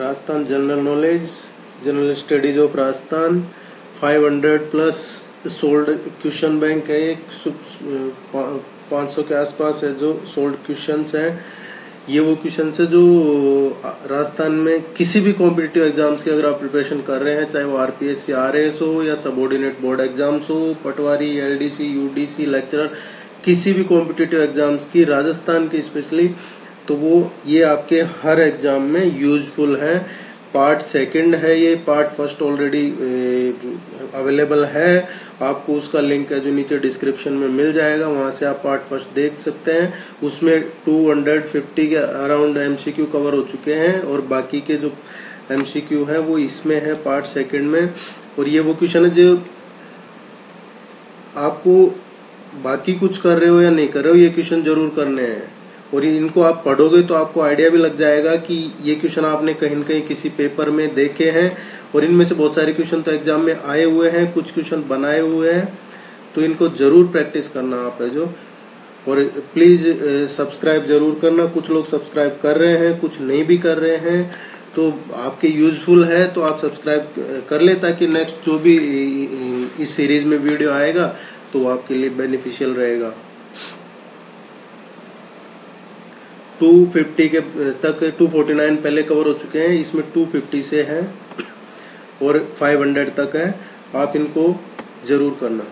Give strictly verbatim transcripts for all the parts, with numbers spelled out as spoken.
Rajasthan general knowledge, general studies of Rajasthan पाँच सौ plus sold question bank है, एक पाँच सौ के आसपास है जो सोल्ड क्वेश्चंस हैं। ये वो क्वेश्चंस है जो राजस्थान में किसी भी कॉम्पिटिटिव एग्जाम्स के अगर आप प्रिपरेशन कर रहे हैं, चाहे वो आरपीएससी आरएस हो या सबऑर्डिनेट बोर्ड एग्जाम्स हो, पटवारी एलडीसी यूडीसी लेक्चरर, किसी भी कॉम्पिटिटिव एग्जाम्स की राजस्थान की स्पेशली, तो वो ये आपके हर एग्जाम में यूजफुल है। पार्ट सेकंड है ये, पार्ट फर्स्ट ऑलरेडी अवेलेबल है, आपको उसका लिंक है जो नीचे डिस्क्रिप्शन में मिल जाएगा, वहां से आप पार्ट फर्स्ट देख सकते हैं। उसमें दो सौ पचास के अराउंड एमसीक्यू कवर हो चुके हैं और बाकी के जो एमसीक्यू है वो इसमें है पार्ट सेकंड में। और ये वो क्वेश्चन है जो आपको बाकी कुछ कर रहे हो या नहीं कर रहे हो, ये क्वेश्चन जरूर करने हैं। और इनको आप पढ़ोगे तो आपको आइडिया भी लग जाएगा कि ये क्वेश्चन आपने कहीं न कहीं किसी पेपर में देखे हैं, और इनमें से बहुत सारे क्वेश्चन तो एग्जाम में आए हुए हैं, कुछ क्वेश्चन बनाए हुए हैं, तो इनको जरूर प्रैक्टिस करना आप है जो। और प्लीज सब्सक्राइब जरूर करना, कुछ लोग सब्सक्राइब कर रहे हैं, कुछ नहीं भी कर रहे हैं, तो आपके यूजफुल है तो आप सब्सक्राइब कर ले, ताकि नेक्स्ट जो भी इस सीरीज में वीडियो आएगा तो आपके लिए बेनिफिशियल रहेगा। दो सौ पचास के तक दो सौ उनचास पहले कवर हो चुके हैं, इसमें दो सौ पचास से है और पाँच सौ तक है, आप इनको जरूर करना।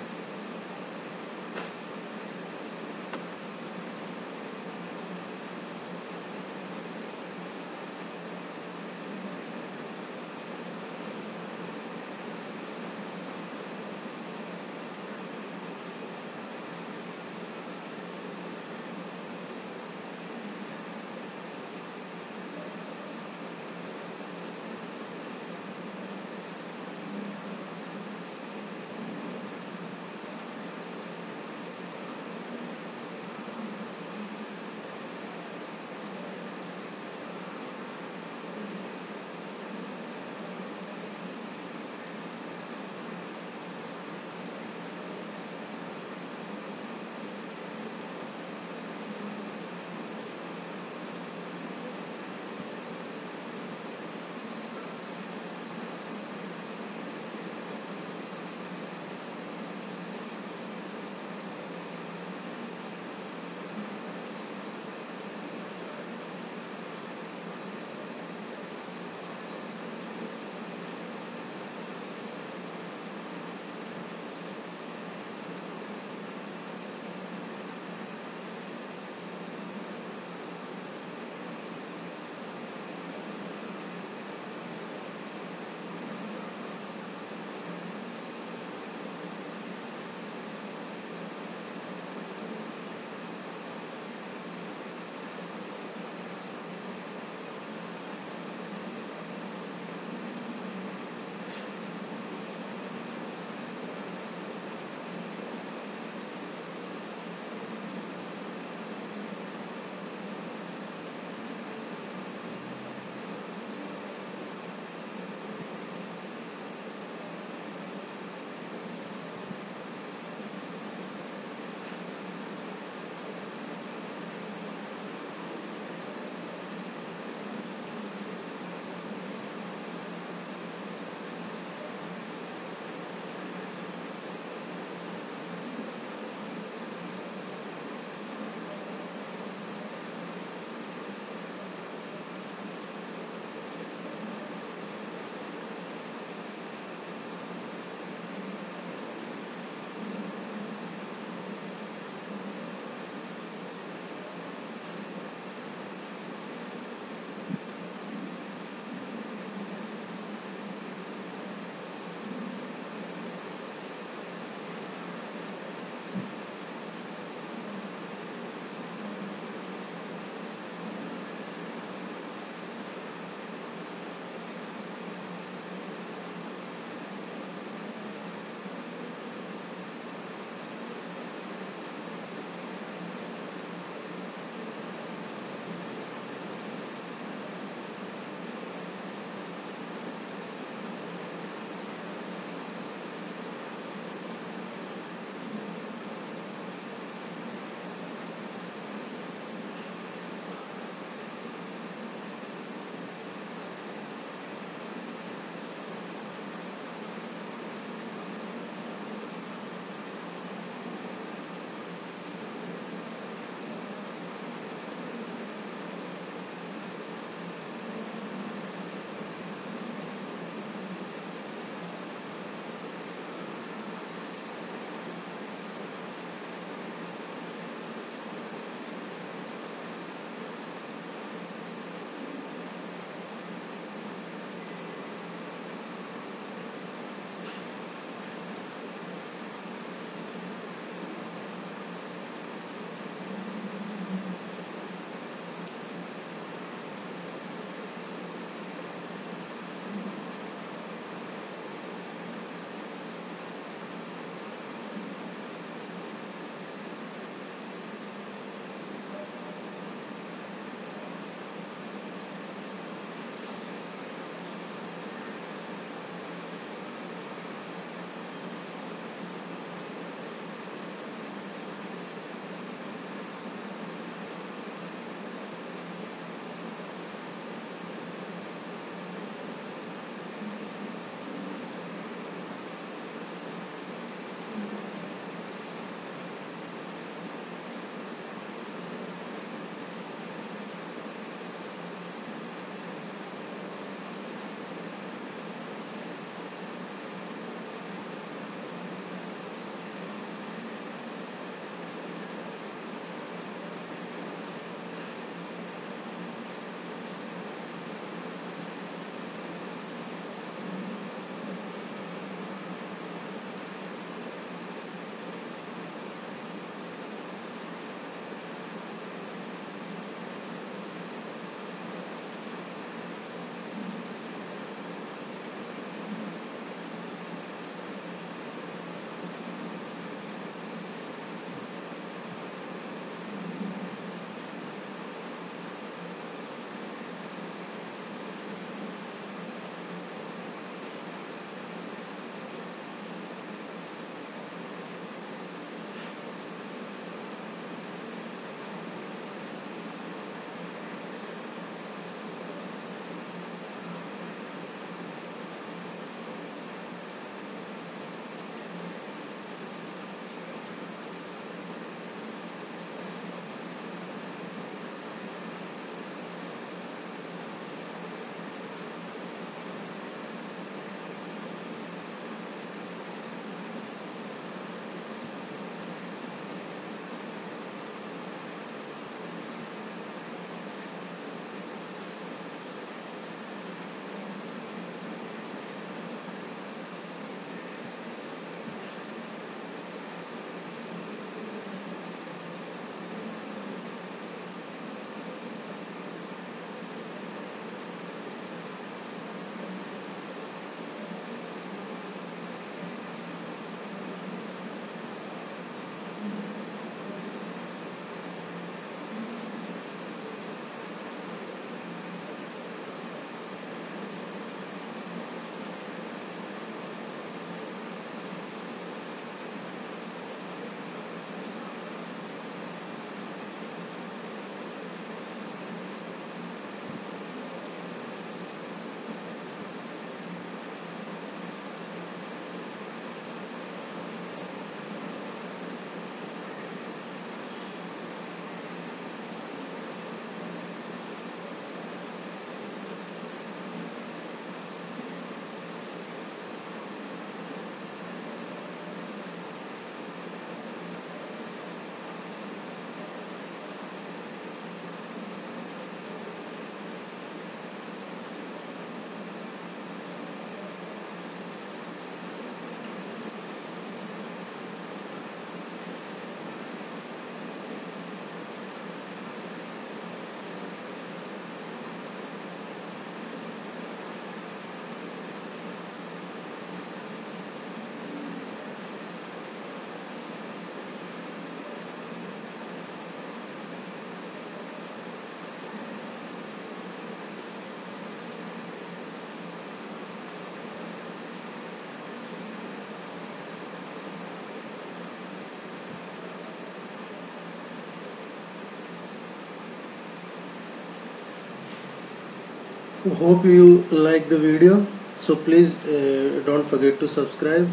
Hope you like the video. So please uh, don't forget to subscribe.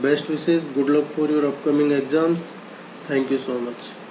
Best wishes. Good luck for your upcoming exams. Thank you so much.